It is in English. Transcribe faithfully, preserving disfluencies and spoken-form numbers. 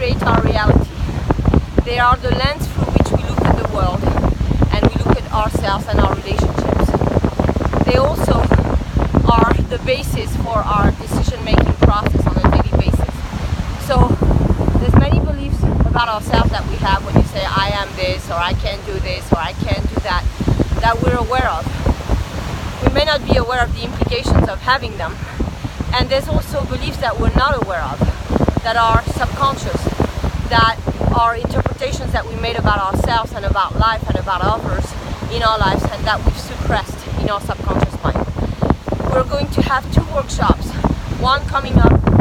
create our reality. They are the lens through which we look at the world, and we look at ourselves and our relationships. They also are the basis for our decision-making process on a daily basis. So there's many beliefs about ourselves that we have when you say, I am this, or I can do this, or I can do that, that we're aware of. We may not be aware of the implications of having them. And there's also beliefs that we're not aware of, that are subconscious, that are interpretations that we made about ourselves and about life and about others in our lives, and that we've suppressed in our subconscious mind. We're going to have two workshops, one coming up